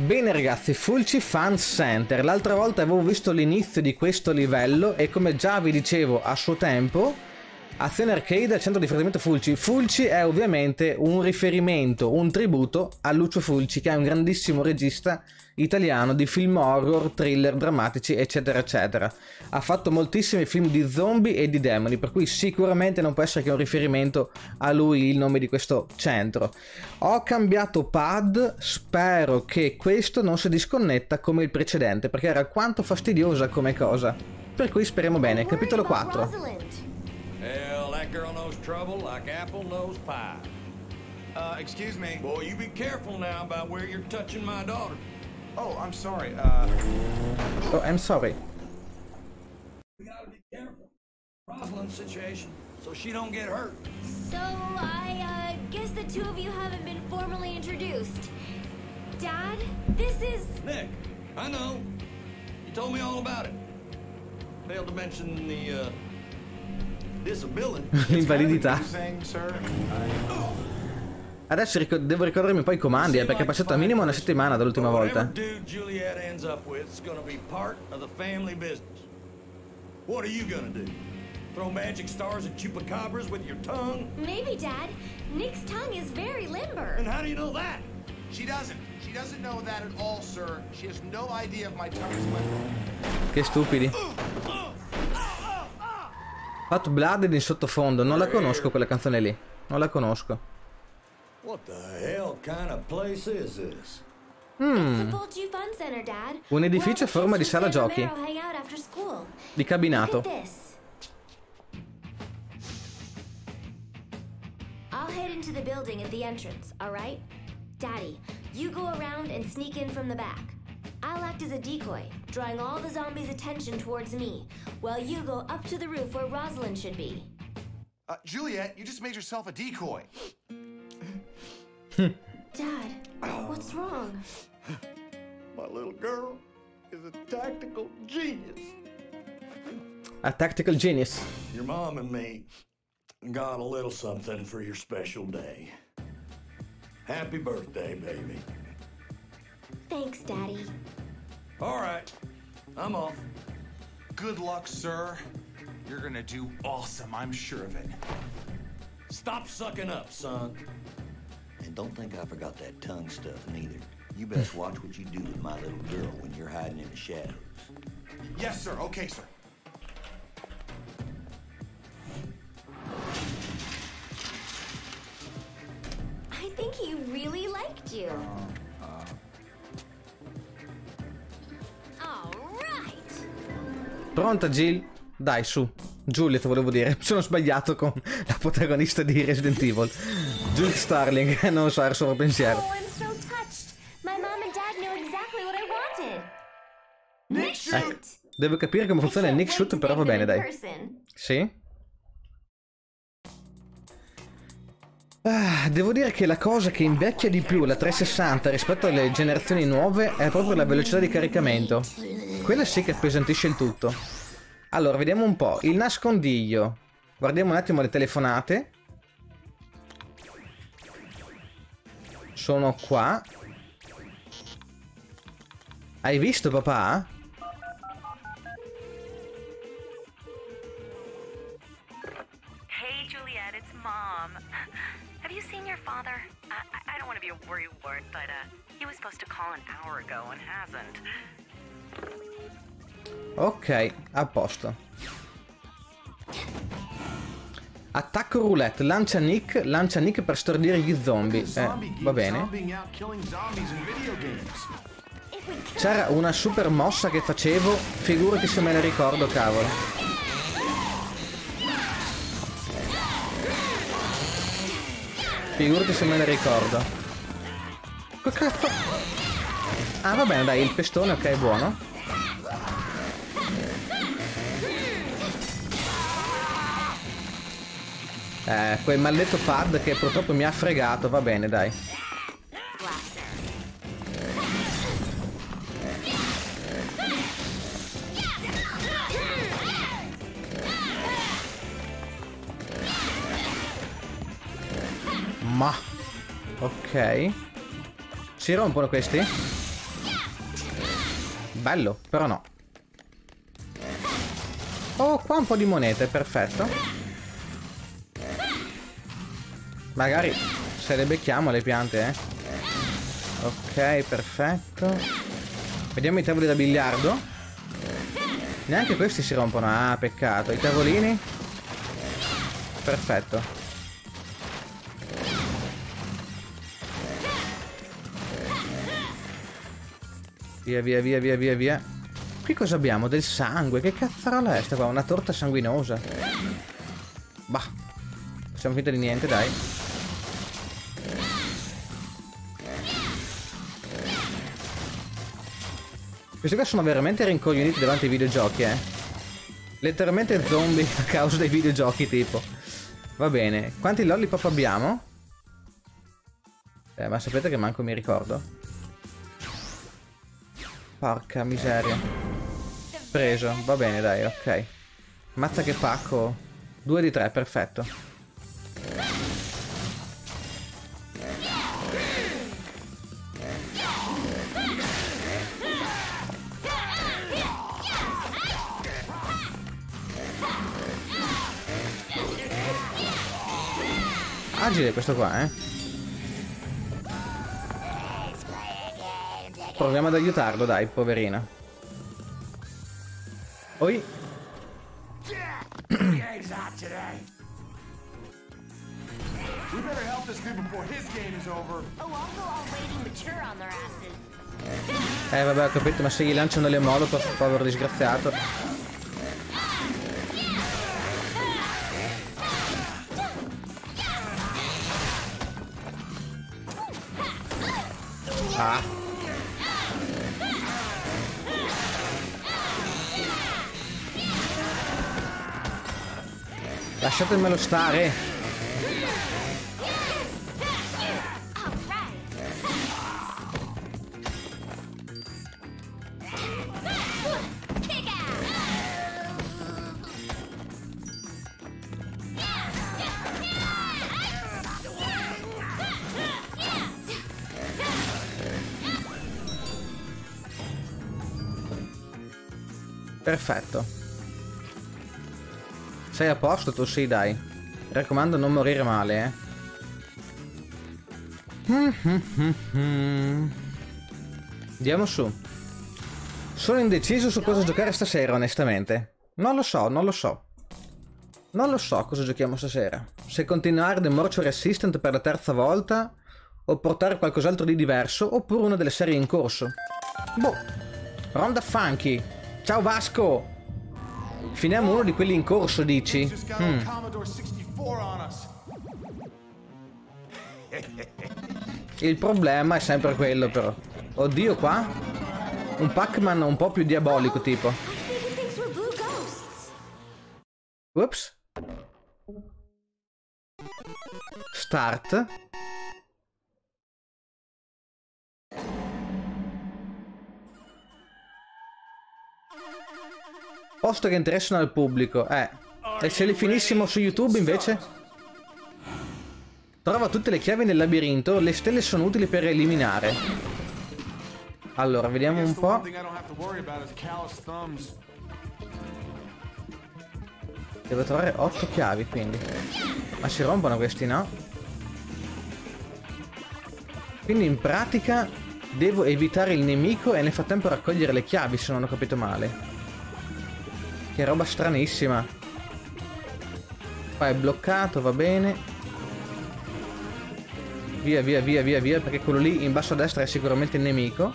Bene ragazzi, Fulci Fan Center. L'altra volta avevo visto l'inizio di questo livello e come già vi dicevo a suo tempo, Azione Arcade al centro di riferimento Fulci. Fulci è ovviamente un riferimento, un tributo a Lucio Fulci, che è un grandissimo regista italiano di film horror, thriller, drammatici eccetera eccetera. Ha fatto moltissimi film di zombie e di demoni, per cui sicuramente non può essere che un riferimento a lui il nome di questo centro. Ho cambiato pad, spero che questo non si disconnetta come il precedente, perché era quanto fastidiosa come cosa, per cui speriamo bene. Capitolo 4. Girl knows trouble like apple knows pie. Excuse me. Boy, you be careful now about where you're touching my daughter. Oh, I'm sorry. Oh, I'm sorry. We gotta be careful. Rosalind's situation, so she don't get hurt. So I guess the two of you haven't been formally introduced. Dad, this is Nick. I know. You told me all about it. Failed to mention the l'invalidità. Adesso devo ricordarmi poi i comandi, perché è passata minimo una settimana dall'ultima volta. Che stupidi. Hot Blooded in sottofondo, non la conosco quella canzone lì, non la conosco. Un edificio a forma di sala giochi, di cabinato. I'll head into the building at the entrance, all right? Daddy, you go around and sneak in from the back. I'll act as a decoy, drawing all the zombies' attention towards me, while you go up to the roof where Rosalind should be. Juliet, you just made yourself a decoy. Dad, what's wrong? My little girl is a tactical genius. A tactical genius. Your mom and me got a little something for your special day. Happy birthday, baby. Thanks, Daddy. All right, I'm off. Good luck, sir. You're gonna do awesome, I'm sure of it. Stop sucking up, son. And don't think I forgot that tongue stuff, neither. You best watch what you do with my little girl when you're hiding in the shadows. Yes, sir. Okay, sir. I think he really liked you. Pronta Jill? Dai su, Juliet volevo dire, mi sono sbagliato con la protagonista di Resident Evil, Juliet Starling, non so, era solo pensiero. Devo capire come funziona il Nick Shoot, però va bene dai. Sì? Devo dire che la cosa che invecchia di più la 360 rispetto alle generazioni nuove è proprio la velocità di caricamento. Quella sì che appesantisce il tutto. Allora, vediamo un po'. Il nascondiglio. Guardiamo un attimo le telefonate. Sono qua. Hai visto papà? Hey Juliet, it's mom. Have you seen your father? I don't want to be a worrywart, but he was supposed to call an hour ago and hasn't. Ok, a posto. Attacco roulette, lancia Nick per stordire gli zombie. Va bene. C'era una super mossa che facevo, figurati se me la ricordo, cavolo. Figurati se me ne ricordo. Che cazzo? Ah va bene dai, il pestone ok, buono. Quel maledetto pad che purtroppo mi ha fregato, va bene dai. Ma ok, si rompono questi? bello, però no. Oh, qua un po' di monete, perfetto. Magari se le becchiamo le piante, eh. Ok, perfetto. Vediamo i tavoli da biliardo. Neanche questi si rompono. Ah, peccato. I tavolini. Perfetto. Via, via, via, via, via, via. Qui cosa abbiamo? Del sangue. Che cazzarola è sta qua? Una torta sanguinosa. Bah. Facciamo finta di niente, dai. Questi qua sono veramente rincoglioniti davanti ai videogiochi, eh. Letteralmente zombie a causa dei videogiochi, tipo. Va bene. Quanti lollipop abbiamo? Ma sapete che manco mi ricordo. Porca miseria. Preso. Va bene, dai, ok. Mazza che pacco. 2 di 3, perfetto. Agile questo qua, eh. Proviamo ad aiutarlo, dai, poverino. Oi. Vabbè, ho capito, ma se gli lanciano le molotov, povero disgraziato. Ah. Lasciatemelo stare. Perfetto. Sei a posto tu? Sì, dai. Mi raccomando, non morire male, eh. Andiamo su. Sono indeciso su cosa giocare stasera, onestamente. Non lo so cosa giochiamo stasera. Se continuare The Mortuary Assistant per la 3ª volta, o portare qualcos'altro di diverso, oppure una delle serie in corso. Boh. Ronda funky. Ciao Vasco! Finiamo uno di quelli in corso, dici? Il problema è sempre quello, però. Oddio, qua? Un Pac-Man un po' più diabolico, tipo. Ups. Start. Posto che interessano al pubblico, eh. E se li finissimo su YouTube invece? Trova tutte le chiavi nel labirinto, le stelle sono utili per eliminare. Allora, vediamo un po'. Devo trovare 8 chiavi, quindi. Ma si rompono questi, no? Quindi in pratica devo evitare il nemico e nel frattempo raccogliere le chiavi, se non ho capito male. Che roba stranissima. Qua è bloccato, va bene. Via, via, via, via, via, perché quello lì in basso a destra è sicuramente il nemico.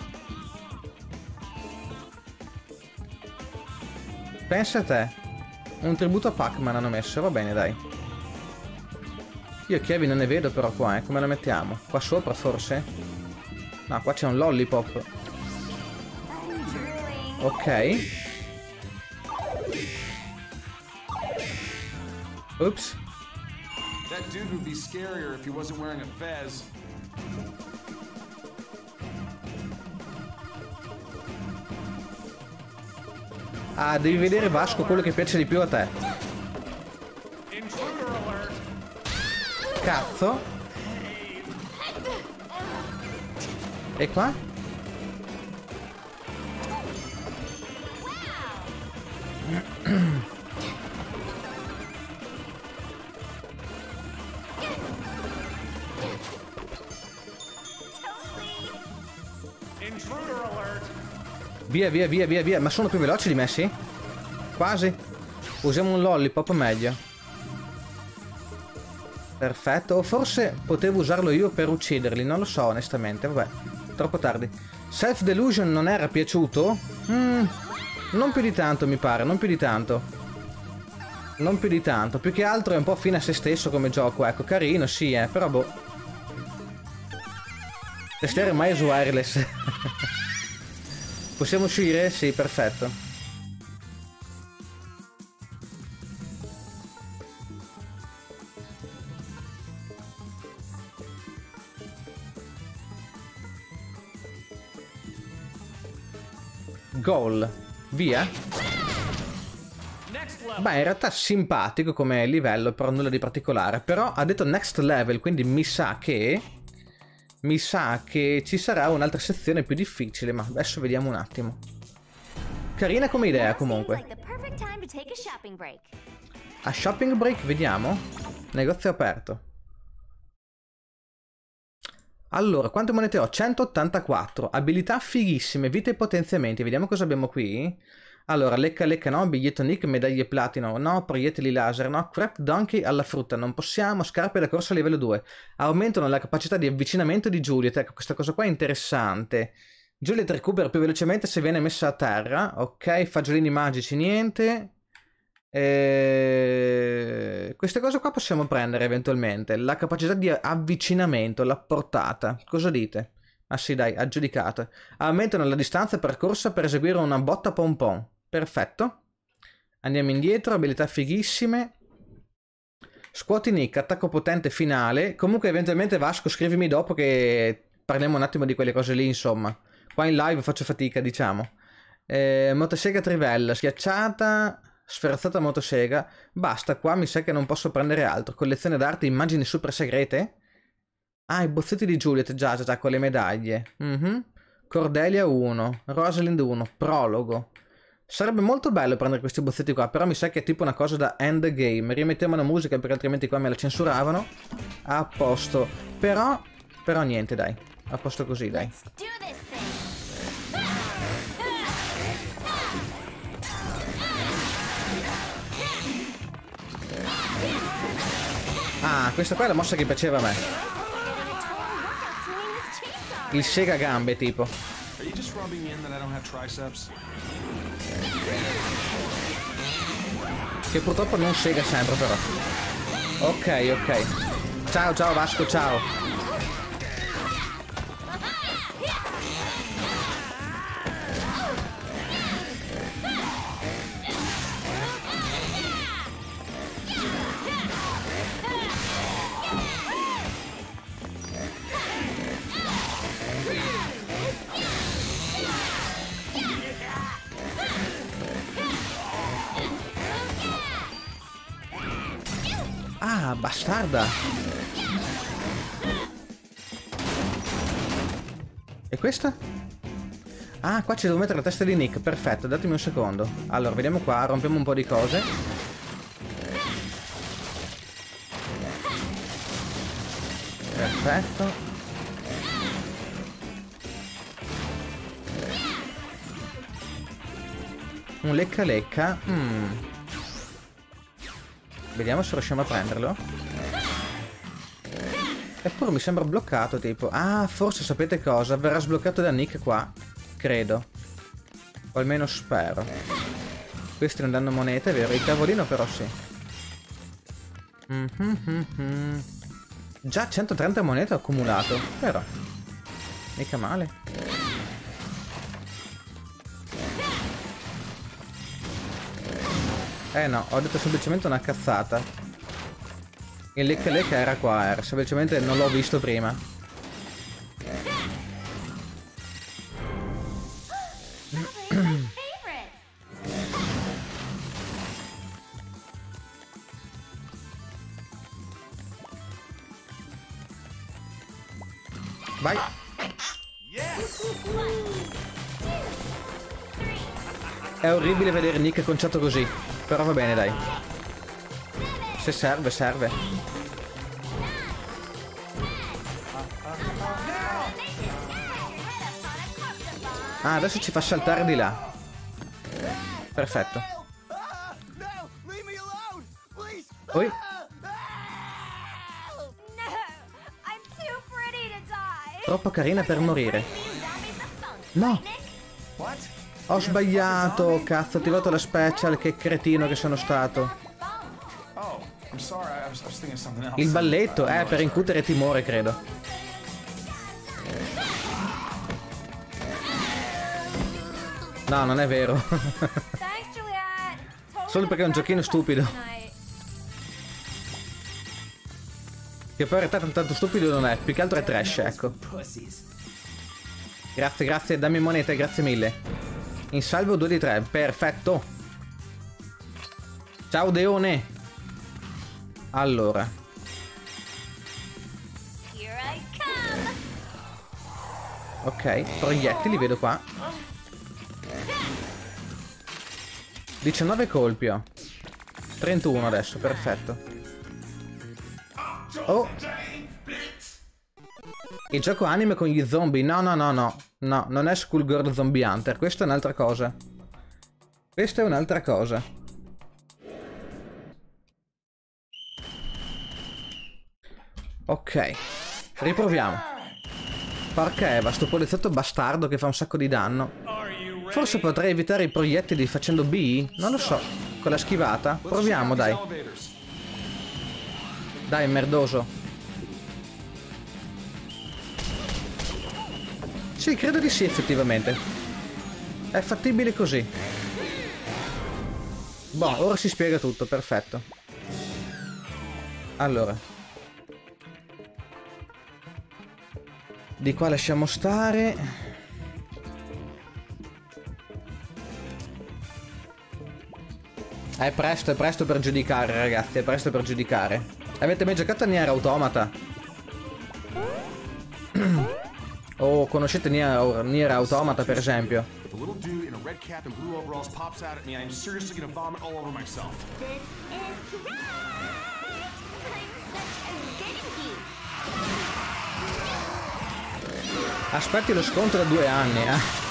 Pensa a te. Un tributo a Pac-Man hanno messo, va bene, dai. Io chiavi non ne vedo però qua, eh. Come la mettiamo? Qua sopra forse? No, qua c'è un lollipop. Ok. Oops. That dude would be scarier if he wasn't wearing a fez. Ah, devi vedere Vasco quello che piace di più a te. Cazzo. E qua? Via, via, via, via, via. Ma sono più veloci di me, sì? Quasi. Usiamo un lollipop meglio. Perfetto. O forse potevo usarlo io per ucciderli. Non lo so, onestamente. Vabbè. Troppo tardi. Self Delusion non era piaciuto? Non più di tanto, mi pare. Non più di tanto. Non più di tanto. Più che altro è un po' fine a se stesso come gioco. Ecco, carino, sì, però boh. Testare mai su wireless. Possiamo uscire? Sì, perfetto. Goal. Via. Beh, in realtà simpatico come livello, però nulla di particolare. Però ha detto next level, quindi mi sa che... mi sa che ci sarà un'altra sezione più difficile, ma adesso vediamo un attimo. Carina come idea, comunque. A shopping break, vediamo. Negozio aperto. Allora, quante monete ho? 184. Abilità fighissime, vita e potenziamenti. Vediamo cosa abbiamo qui. Allora, lecca lecca no, biglietto Nick, medaglie platino no, proiettili laser no, crap donkey alla frutta non possiamo, scarpe da corsa a livello 2, aumentano la capacità di avvicinamento di Juliet, ecco questa cosa qua è interessante. Juliet recupera più velocemente se viene messa a terra, ok, fagiolini magici niente, queste cose qua possiamo prendere eventualmente, la capacità di avvicinamento, la portata, cosa dite? Ah sì dai, aggiudicate, aumentano la distanza percorsa per eseguire una botta pom pom. Perfetto. Andiamo indietro, abilità fighissime. Scuoti Nick, attacco potente finale. Comunque eventualmente Vasco scrivimi dopo che parliamo un attimo di quelle cose lì insomma. Qua in live faccio fatica diciamo. Motosega trivella, schiacciata, sferzata motosega. Basta, qua mi sa che non posso prendere altro. Collezione d'arte, immagini super segrete. Ah, i bozzetti di Juliet, già già già con le medaglie. Cordelia 1, Rosalind 1, prologo. Sarebbe molto bello prendere questi bozzetti qua, però mi sa che è tipo una cosa da endgame. Rimettiamo la musica perché altrimenti qua me la censuravano. A posto. Però niente, dai. A posto così, dai. Ah, questa qua è la mossa che piaceva a me. Il sega gambe, tipo. Che purtroppo non sega sempre però. Ok, ok. Ciao, ciao Vasco, ciao. Ah, bastarda! E questa? Ah, qua ci devo mettere la testa di Nick, perfetto, datemi un secondo. Allora, vediamo qua, rompiamo un po' di cose. Perfetto. Un lecca lecca. Vediamo se riusciamo a prenderlo. Eppure mi sembra bloccato tipo. Ah, forse sapete cosa? Verrà sbloccato da Nick qua. Credo. O almeno spero. Questi non danno monete, è vero? Il tavolino però sì. Già 130 monete ho accumulato. Però mica male. Eh no, ho detto semplicemente una cazzata. Il lecca lecca era qua, era semplicemente non l'ho visto prima. Vai. È orribile vedere Nick conciato così. Però va bene, dai. Se serve, serve. Ah, adesso ci fa saltare di là. Perfetto. Oi. Troppo carina per morire. No! Ho sbagliato, cazzo, ho attivato la special, che cretino che sono stato. Il balletto, per incutere timore, credo. No, non è vero. Solo perché è un giochino stupido. Che poi in realtà tanto stupido non è, più che altro è trash, ecco. Grazie, grazie, dammi monete, grazie mille. In salvo 2 di 3, perfetto. Ciao Deone. Allora. Ok, proiettili, vedo qua. 19 colpi ho. 31 adesso, perfetto. Oh. Il gioco anime con gli zombie. No, no, no, no. No, non è Skullgirl Zombie Hunter. Questa è un'altra cosa. Questa è un'altra cosa. Ok. Riproviamo. Porca Eva, sto poliziotto bastardo che fa un sacco di danno. Forse potrei evitare i proiettili facendo B? Non lo so. Con la schivata? Proviamo, dai. Dai, merdoso. Sì, credo di sì, effettivamente. È fattibile così. Boh, ora si spiega tutto, perfetto. Allora. Di qua lasciamo stare. È presto per giudicare, ragazzi, è presto per giudicare. Avete mai giocato a Nier Automata? O conoscete Nier Automata, per esempio? Aspetti lo scontro da 2 anni, eh?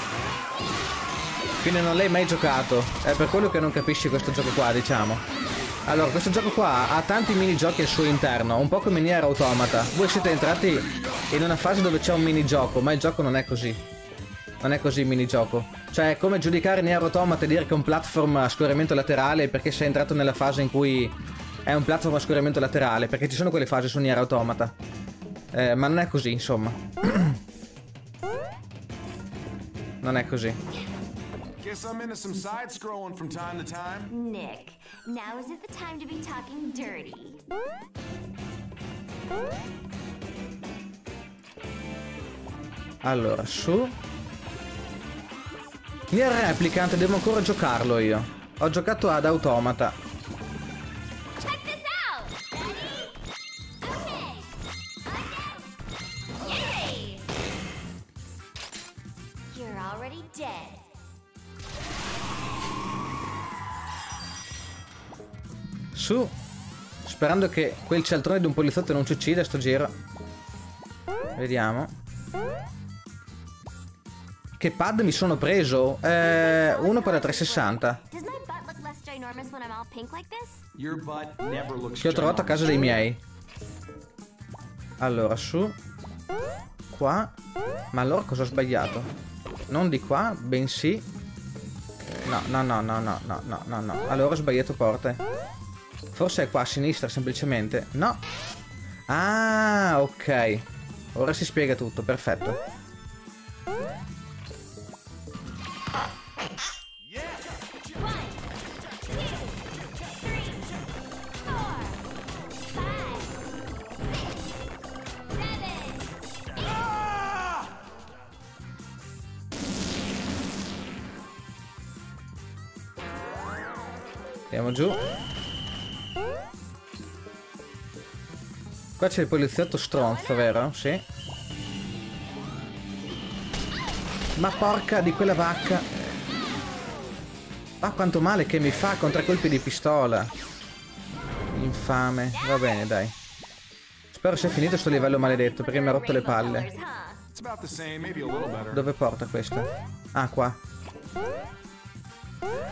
Quindi non l'hai mai giocato. È per quello che non capisci questo gioco qua, diciamo. Allora, questo gioco qua ha tanti minigiochi al suo interno, un po' come Nier Automata. Voi siete entrati in una fase dove c'è un minigioco, ma il gioco non è così. Non è così il minigioco. Cioè, è come giudicare Nier Automata e dire che è un platform a scorrimento laterale perché sei entrato nella fase in cui è un platform a scorrimento laterale, perché ci sono quelle fasi su Nier Automata. Ma non è così, insomma. Non è così. Nick, now is it the time to be talking dirty? Allora, su Nier Replicant devo ancora giocarlo io. Ho giocato ad Automata. Su. Sperando che quel cialtrone di un poliziotto non ci uccida sto giro. Vediamo. Che pad mi sono preso? Uno per la 360. Che ho trovato a casa dei miei. Allora, su. Qua. Ma allora cosa ho sbagliato? Non di qua, bensì. No, no, no, no, no, no, no, no, no. Allora ho sbagliato porte. Forse è qua a sinistra, semplicemente. No. Ah, ok. Ora si spiega tutto, perfetto. Andiamo giù. Qua c'è il poliziotto stronzo, vero? Sì. Ma porca di quella vacca. Ah, quanto male che mi fa contraccolpi di pistola. Infame. Va bene, dai. Spero sia finito sto livello maledetto, perché mi ha rotto le palle. Dove porta questa? Ah, qua.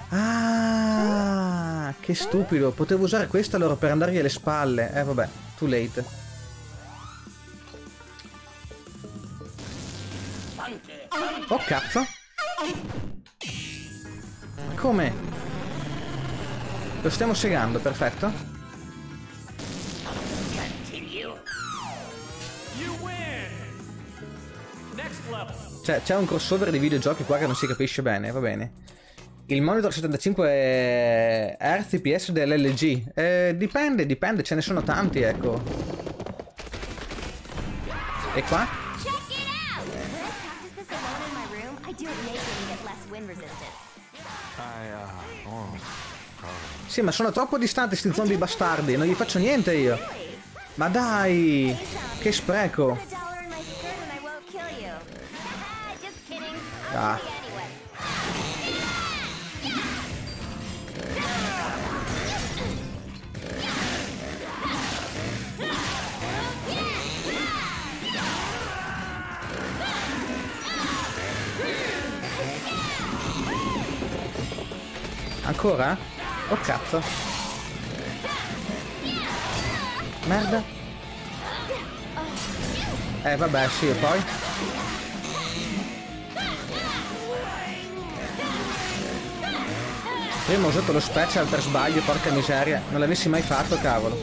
Ah, che stupido. Potevo usare questa allora per andargli alle spalle. Vabbè, too late. Oh, cazzo. Come? Lo stiamo segando, perfetto. Cioè, c'è un crossover di videogiochi qua che non si capisce bene, va bene. Il monitor 75 Hz dell'LG. Dipende, dipende, ce ne sono tanti, ecco. E qua? Sì, ma sono troppo distanti sti zombie bastardi, non gli faccio niente io. Ma dai, che spreco. Ah. Ancora? Oh cazzo. Merda. Vabbè, sì, e poi? Prima ho usato lo special per sbaglio, porca miseria. Non l'avessi mai fatto, cavolo.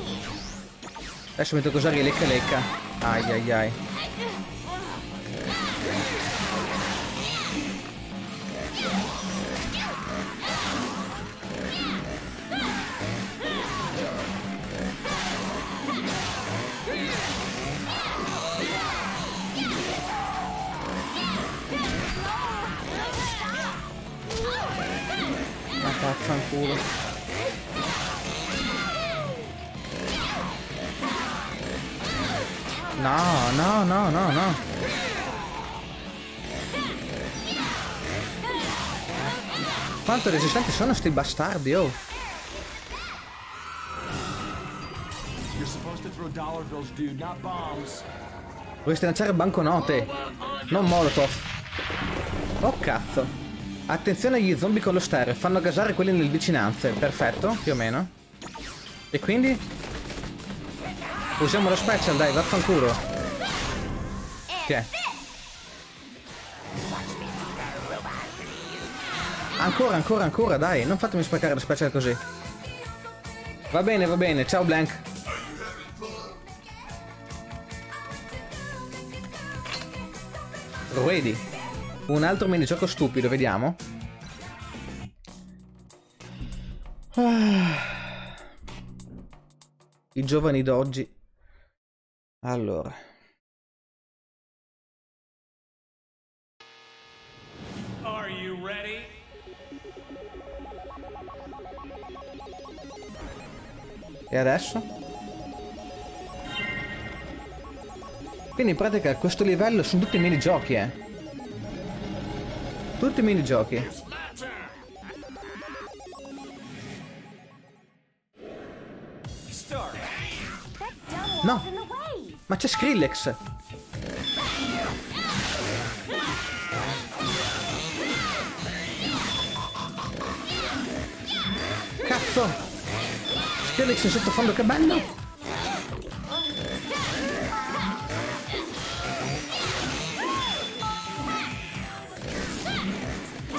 Adesso mi tocca usare il lecca lecca. Ai ai ai. Vaffanculo. No, no, no, no, no. Quanto resistenti sono sti bastardi, oh. Dovresti lanciare banconote, non molotov. Oh cazzo. Attenzione agli zombie con lo stereo, fanno gasare quelli nelle vicinanze. Perfetto, più o meno. E quindi? Usiamo lo special, dai, vaffanculo. Che è? Ancora, ancora, ancora, dai. Non fatemi spaccare lo special così. Va bene, ciao Blank. Ready. Un altro minigioco stupido, vediamo. Ah. I giovani d'oggi. Allora. Are you ready? E adesso? Quindi in pratica questo livello sono tutti minigiochi, eh. Tutti i minigiochi. No! Ma c'è Skrillex! Cazzo! Skrillex in sottofondo, che bello!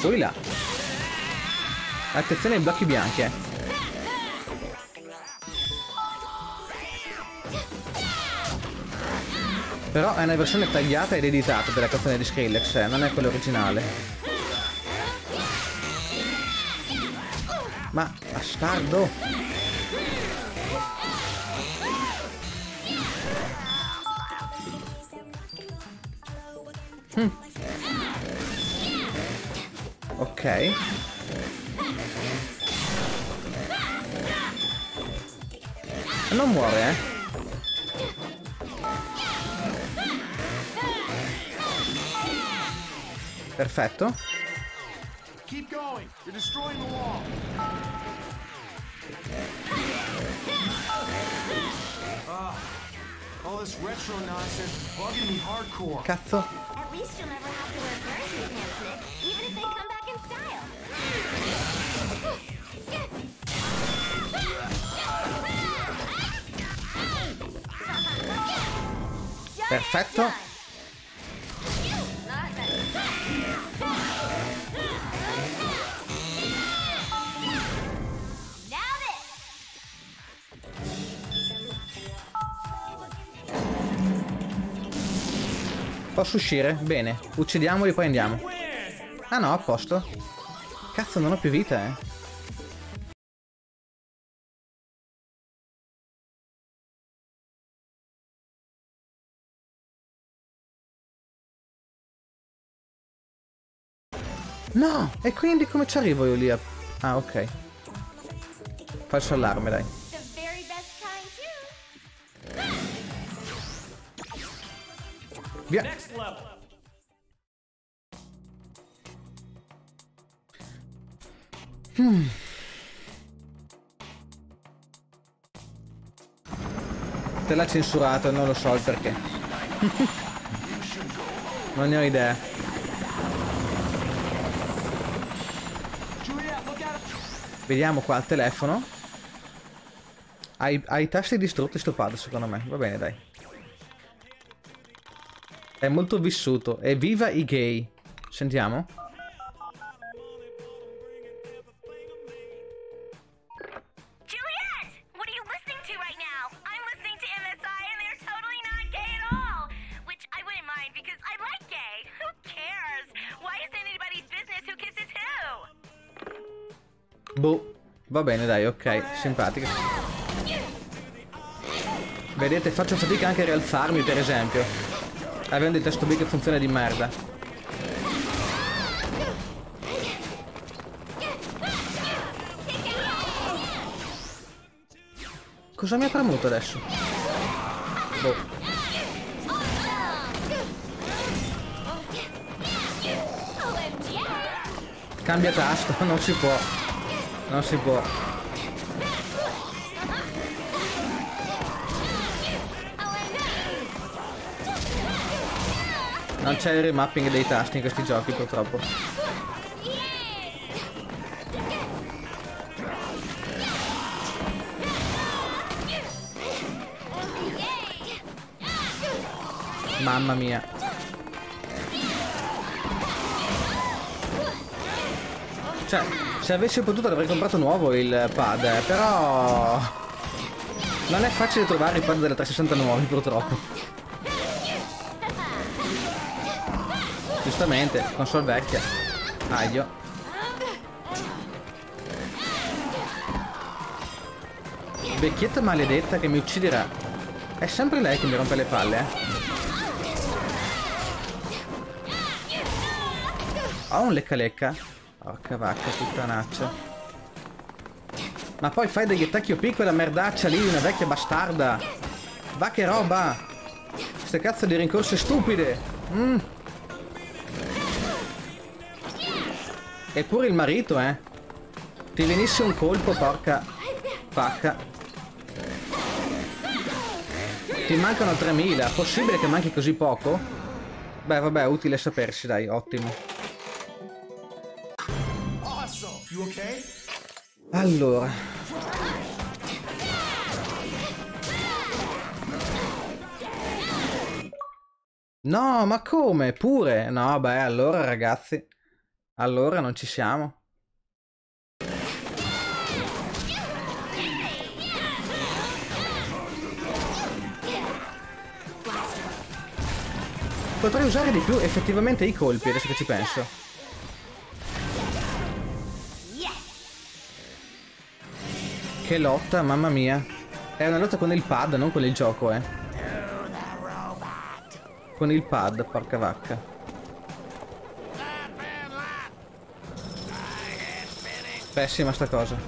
Lui là. Attenzione ai blocchi bianchi, eh. Però è una versione tagliata ed editata della canzone di Skrillex, non è quella originale. Ma bastardo. Ok. Non muore, eh. Perfetto. Keep going. You're destroying the wall. All this retro nonsense is bugging me hardcore. Cazzo. At least you'll never have to wear version enhancement, even if they come back in style. Perfetto. Posso uscire? Bene, uccidiamoli poi andiamo. Ah no, a posto. Cazzo, non ho più vita, eh. No! E quindi come ci arrivo io lì a... Ah, ok. Falso allarme, dai. Via. Te l'ha censurato, non lo so il perché. Non ne ho idea. Vediamo qua al telefono. Hai i tasti distrutti sto pad, secondo me. Va bene, dai. È molto vissuto. E viva i gay. Sentiamo. Juliet, what are you listening to right now? I'm listening to MSI and they're totally not gay at all. Which I wouldn't mind because I like gay. Who cares? Why is it anybody's business who kisses who? Boh. Va bene, dai, ok. Simpatica. Vedete, faccio fatica anche a rialzarmi, per esempio. Avendo il tasto B che funziona di merda. Cosa mi ha premuto adesso? Boh. Cambia tasto, non si può. Non si può. Non c'è il remapping dei tasti in questi giochi, purtroppo. Mamma mia. Cioè, se avessi potuto avrei comprato nuovo il pad, però... Non è facile trovare i pad della 360 nuovi, purtroppo. Giustamente, console vecchia. Aglio. Vecchietta maledetta che mi ucciderà. È sempre lei che mi rompe le palle, eh. Ho un lecca lecca. Porca vacca, puttanaccia. Ma poi fai degli attacchi OP quella merdaccia lì, una vecchia bastarda. Va che roba. Queste cazzo di rincorse stupide. Eppure il marito, eh. Ti venisse un colpo, porca pacca. Ti mancano 3000. Possibile che manchi così poco? Beh, vabbè, utile sapersi, dai, ottimo. Allora. No, ma come? Pure? No, beh, allora, ragazzi. Allora non ci siamo. Potrei usare di più effettivamente i colpi, adesso che ci penso. Che lotta, mamma mia. È una lotta con il pad, non con il gioco, eh. Con il pad, porca vacca. Pessima sta cosa.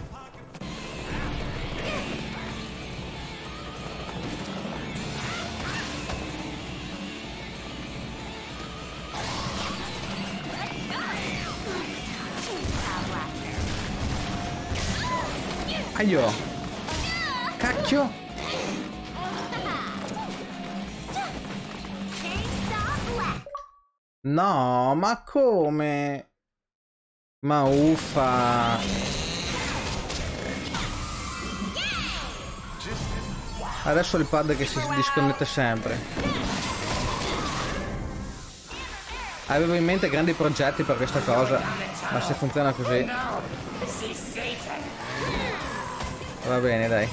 Aio. Cacchio. No, ma come? Ma uffa. Adesso il pad che si disconnette sempre. Avevo in mente grandi progetti per questa cosa, ma se funziona così. Va bene, dai.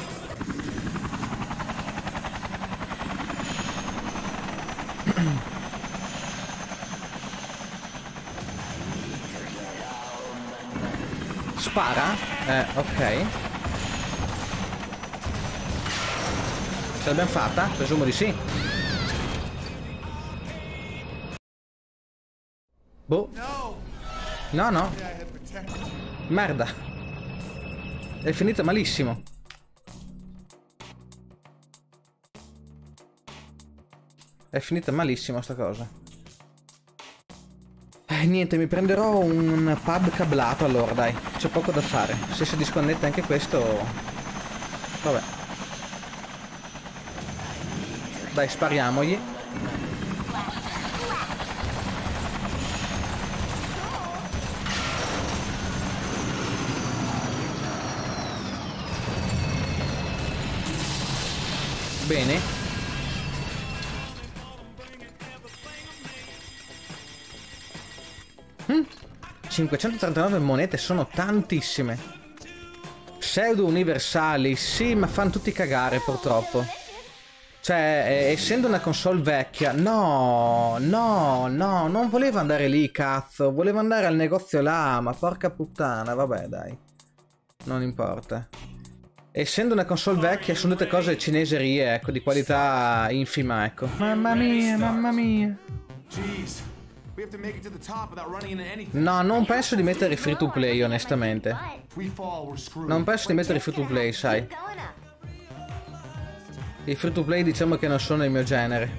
Spara? Ok. Ce l'abbiamo fatta? Presumo di sì. Boh. No, no. Merda. È finita malissimo. È finita malissimo sta cosa. Niente, mi prenderò un pad cablato allora, dai. C'è poco da fare. Se si disconnette anche questo... Vabbè. Dai, spariamogli. Bene. Mm. 539 monete sono tantissime. Pseudo universali, sì, ma fanno tutti cagare purtroppo. Cioè, essendo una console vecchia, no, non volevo andare lì, cazzo. Volevo andare al negozio là, ma porca puttana, vabbè, dai. Non importa. Essendo una console vecchia sono tutte cose cineserie, ecco, di qualità infima, ecco. Mamma mia, mamma mia. No, non penso di mettere free to play, onestamente. Non penso di mettere free to play, sai. I free to play diciamo che non sono il mio genere.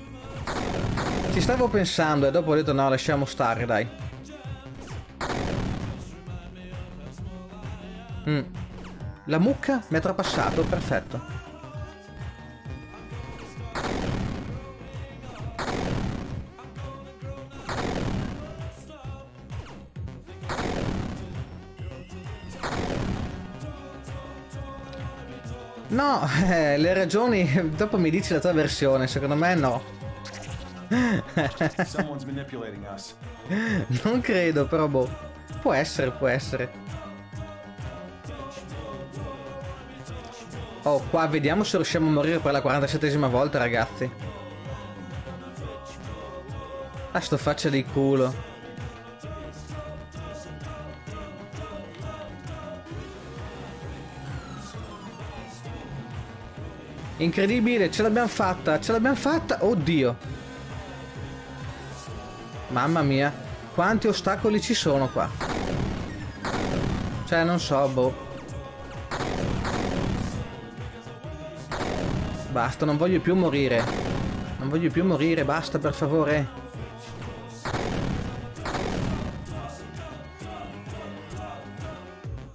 Ci stavo pensando e dopo ho detto no, lasciamo stare, dai. La mucca mi ha trapassato, perfetto. No, le ragioni, dopo mi dici la tua versione, secondo me no. Non credo, però boh. Può essere, può essere. Oh, qua vediamo se riusciamo a morire per la 47esima volta, ragazzi. Ah, sto faccia di culo. Incredibile, ce l'abbiamo fatta, ce l'abbiamo fatta. Oddio. Mamma mia, quanti ostacoli ci sono qua. Cioè, non so, boh. Basta, non voglio più morire. Non voglio più morire, basta, per favore.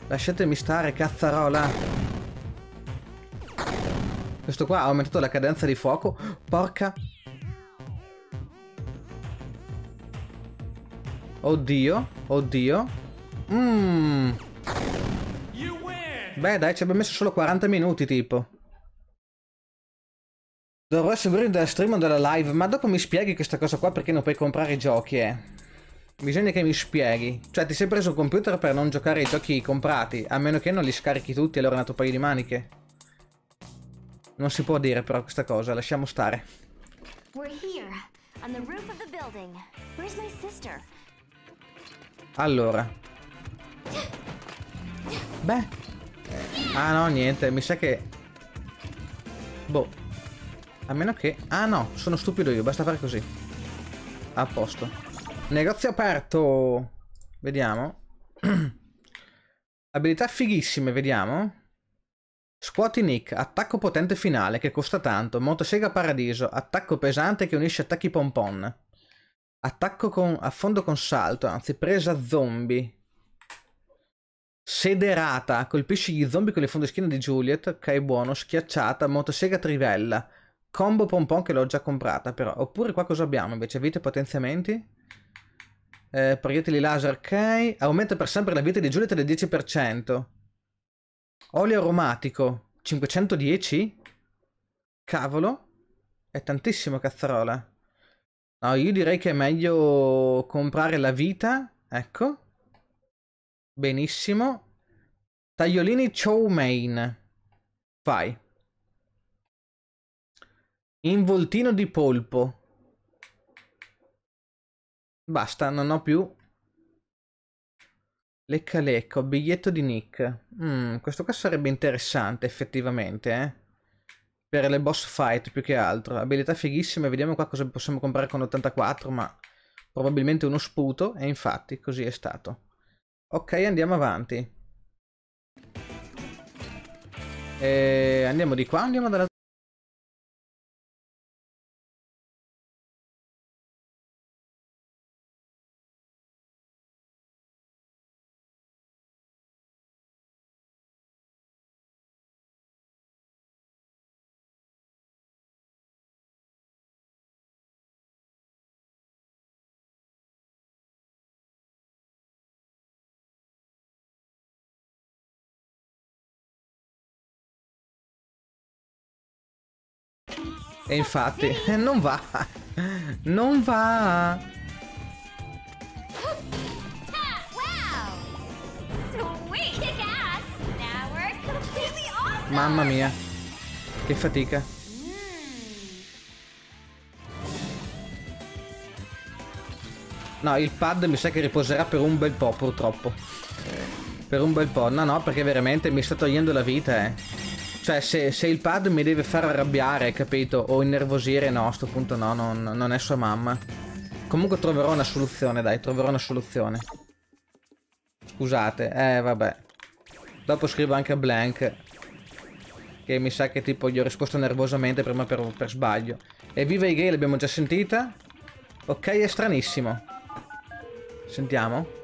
Lasciatemi stare, cazzarola. Questo qua ha aumentato la cadenza di fuoco. Porca. Oddio, oddio. Beh, dai, ci abbiamo messo solo 40 minuti, tipo. Dovrò seguire della stream o della live, ma dopo mi spieghi questa cosa qua perché non puoi comprare i giochi, eh. Bisogna che mi spieghi. Cioè, ti sei preso un computer per non giocare ai giochi comprati, a meno che non li scarichi tutti, allora è nato un paio di maniche. Non si può dire però questa cosa, lasciamo stare. Allora. Beh. Ah no, niente, mi sa che... Boh. A meno che... Ah no, sono stupido io, basta fare così. A posto. Negozio aperto. Vediamo. Abilità fighissime, vediamo. Scuoti Nick, attacco potente finale che costa tanto. Motosega paradiso, attacco pesante che unisce attacchi pompon. Attacco con... a fondo con salto, anzi presa zombie. Sederata, colpisci gli zombie con le fondoschiena di Juliet, ok buono, schiacciata, motosega trivella, combo pompon che l'ho già comprata però. Oppure qua cosa abbiamo invece? Vite e potenziamenti? Proiettili laser, ok, aumenta per sempre la vita di Juliet del 10%. Olio aromatico, 510? Cavolo, è tantissimo cazzarola. No, io direi che è meglio comprare la vita, ecco. Benissimo. Tagliolini chow mein. Vai. Involtino di polpo. Basta, non ho più. Lecca lecco, biglietto di Nick. Questo qua sarebbe interessante effettivamente, per le boss fight più che altro. Abilità fighissime, vediamo qua cosa possiamo comprare con 84, ma probabilmente uno sputo, e infatti così è stato. Ok, andiamo avanti. E andiamo di qua, andiamo dalla... E infatti, non va, non va. Mamma mia, che fatica. No, il pad mi sa che riposerà per un bel po', purtroppo. Per un bel po', no no, perché veramente mi sta togliendo la vita, Cioè, se il pad mi deve far arrabbiare, capito? O innervosire, no, a sto punto no, non è sua mamma. Comunque troverò una soluzione, dai, troverò una soluzione. Scusate, vabbè. Dopo scrivo anche a Blank, che mi sa che tipo gli ho risposto nervosamente prima per sbaglio. E viva i gay, l'abbiamo già sentita? Ok, è stranissimo. Sentiamo.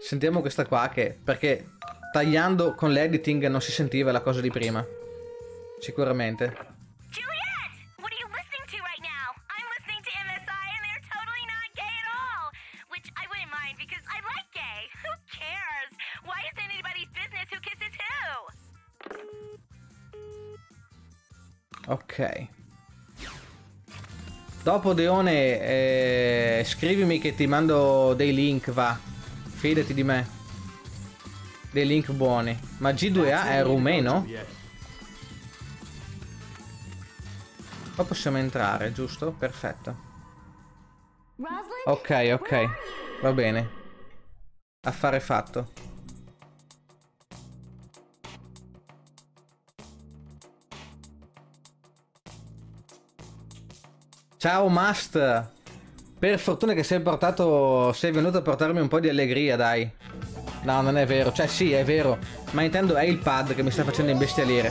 Sentiamo questa qua che... perché tagliando con l'editing non si sentiva la cosa di prima. Sicuramente. Juliet, what are you listening to right now? I'm listening to MSI and they're totally not gay at all. Which I wouldn't mind because I like gay. Who cares? Why is anybody's business who kisses who? Ok. Dopo Deone, scrivimi che ti mando dei link, va. Fidati di me. Dei link buoni. Ma G2A è rumeno? Qua possiamo entrare, giusto? Perfetto. Ok, ok. Va bene. Affare fatto. Ciao Must! Per fortuna che sei venuto a portarmi un po' di allegria, dai. No, non è vero. Cioè, sì, è vero. Ma intendo è il pad che mi sta facendo imbestialire.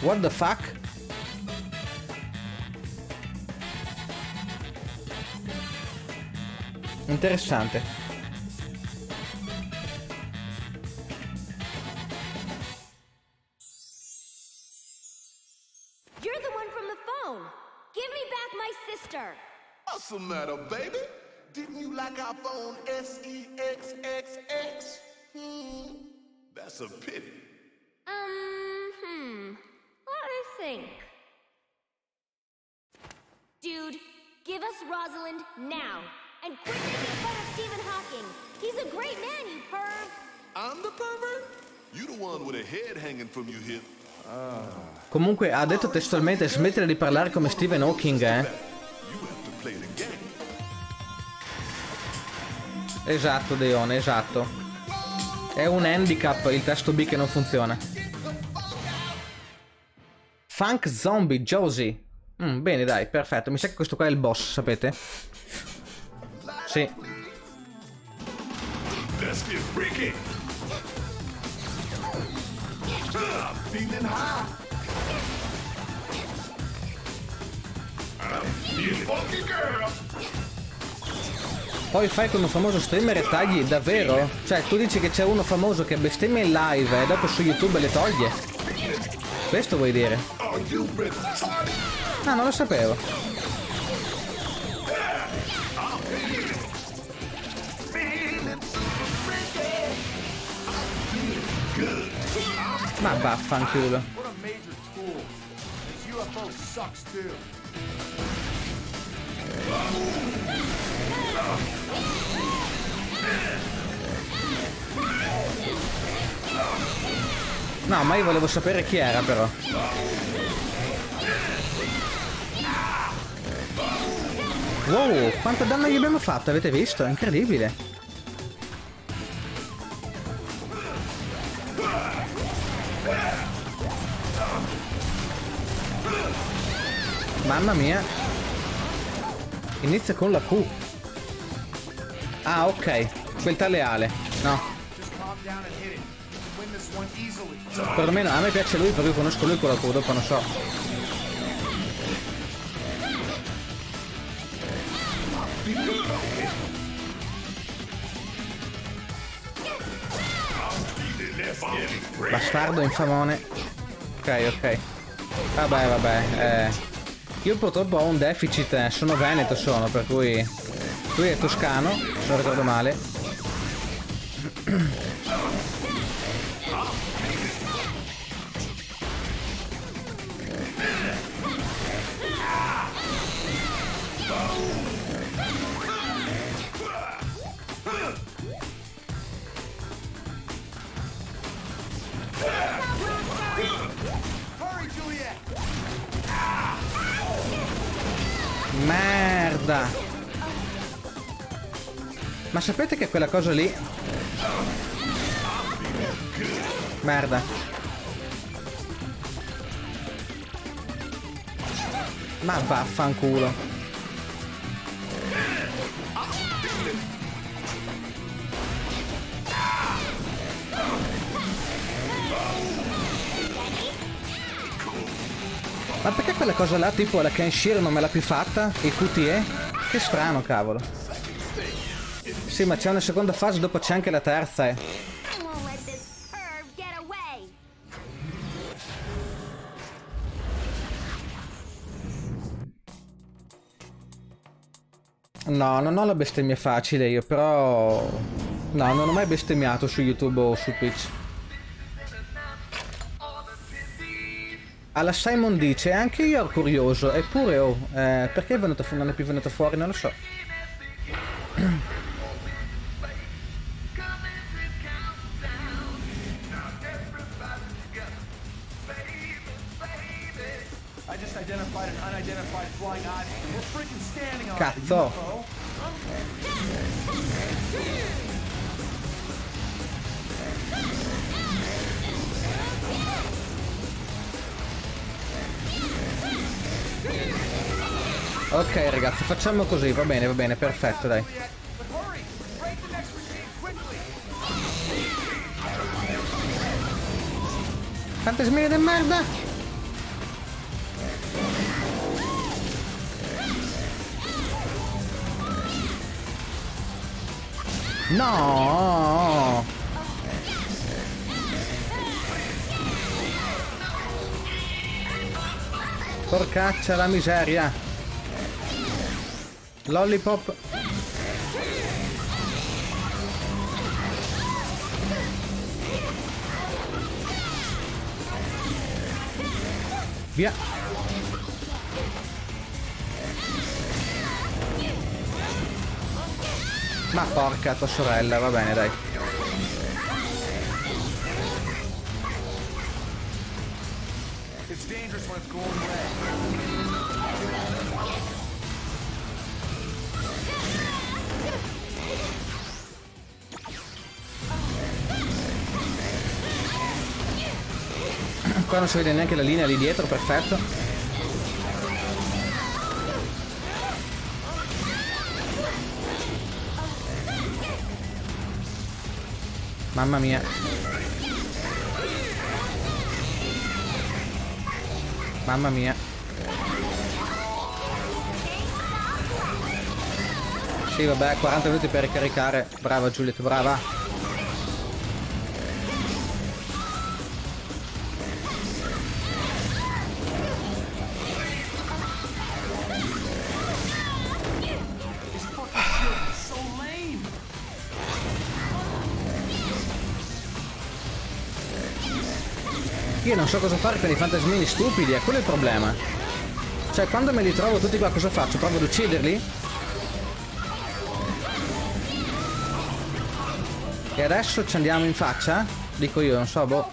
What the fuck? Interessante. That's a pity. Let me think. Dude, give us Rosalind now. And quickly make fun of Stephen Hawking. He's a great man, you perv. I'm the pervert? You the one with a head hanging from your hip. Comunque ha detto testualmente smettere di parlare come Stephen Hawking, Esatto, Deone, esatto. È un handicap il tasto B che non funziona. Funk Zombie Josie. Bene, dai, perfetto. Mi sa che questo qua è il boss, sapete? Sì. Poi fai con un famoso streamer e tagli, davvero? Cioè, tu dici che c'è uno famoso che bestemmia in live e dopo su YouTube le toglie? Questo vuoi dire? Ah, non lo sapevo. Ma vaffanculo. No, ma io volevo sapere chi era, però. Wow, quanto danno gli abbiamo fatto, avete visto? È incredibile. Mamma mia. Inizia con la Q. Ah, ok. Quel tale Ale. No. Perlomeno a me piace lui perché io conosco lui con la Q, dopo non so. Bastardo infamone. Ok, ok. Vabbè, vabbè. Io purtroppo ho un deficit. Sono veneto, sono, per cui... Lui è toscano, se non ricordo male. Merda. Ma sapete che quella cosa lì? Merda. Ma vaffanculo. Ma perché quella cosa là, tipo la Kenshiro, non me l'ha più fatta? Il QTE? Che strano, cavolo. Sì, ma c'è una seconda fase, dopo c'è anche la terza, eh. No, non ho la bestemmia facile io, però... No, non ho mai bestemmiato su YouTube o su Twitch. Alla Simon dice, anche io ero curioso, eppure oh, perché è venuto, non è più venuto fuori, non lo so. Cazzo! Ok ragazzi, facciamo così, va bene, perfetto, dai. Fantasmine di merda! No! Porcaccia la miseria! Lollipop. Via. Ma porca tua sorella, va bene, dai. It's dangerous when it's going red. Qua non si vede neanche la linea lì dietro, perfetto. Mamma mia. Mamma mia. Sì, vabbè, 40 minuti per ricaricare. Brava Juliet, brava. Io non so cosa fare con i fantasmini stupidi, è quello il problema. Cioè, quando me li trovo tutti qua, cosa faccio? Provo ad ucciderli? E adesso ci andiamo in faccia? Dico io, non so, boh.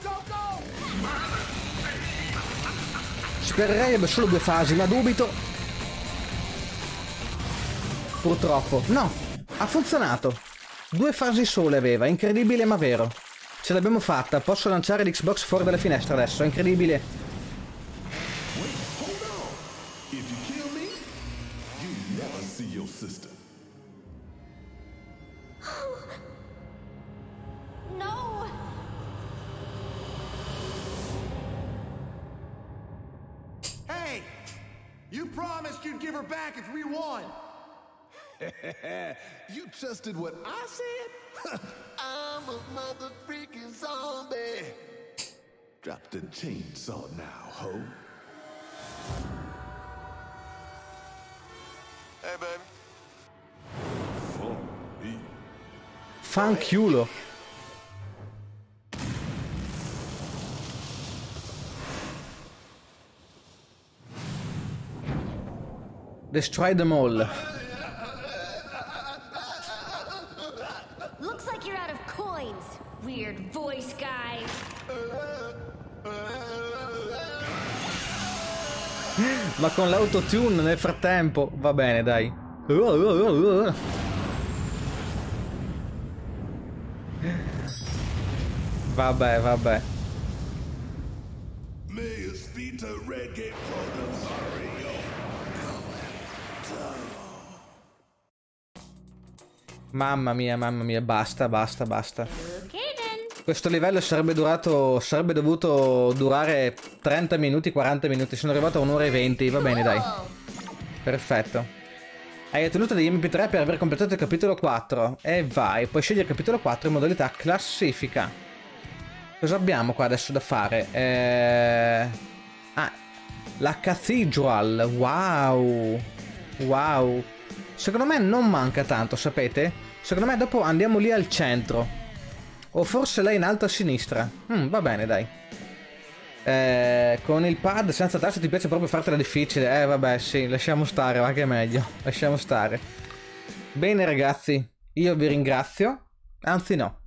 Spererei solo due fasi, ma dubito. Purtroppo. No, ha funzionato. Due fasi sole aveva, incredibile ma vero. Ce l'abbiamo fatta, posso lanciare l'Xbox fuori dalla finestra adesso, è incredibile. Hey, you promised you'd give her back if we won. You trusted what I said? I'm a mother freaking zombie. Drop the chainsaw now, ho. Hey, baby. Fanculo. Destroy them all. Looks like you're out of coins, weird voice guy. Ma con l'autotune nel frattempo, va bene, dai. Vabbè, vabbè. Mamma mia, basta, basta, basta. Questo livello sarebbe dovuto durare 30 minuti, 40 minuti, sono arrivato a 1 ora e 20, va bene, dai. Perfetto. Hai ottenuto degli MP3 per aver completato il capitolo 4. E vai, puoi scegliere il capitolo 4 in modalità classifica. Cosa abbiamo qua adesso da fare? Ah, la Cathedral, wow. Wow. Secondo me non manca tanto, sapete? Secondo me dopo andiamo lì al centro. O forse lei in alto a sinistra. Va bene, dai. Con il pad senza tasto ti piace proprio fartela difficile. Vabbè, sì, lasciamo stare, va che è meglio. Lasciamo stare. Bene, ragazzi. Io vi ringrazio. Anzi, no.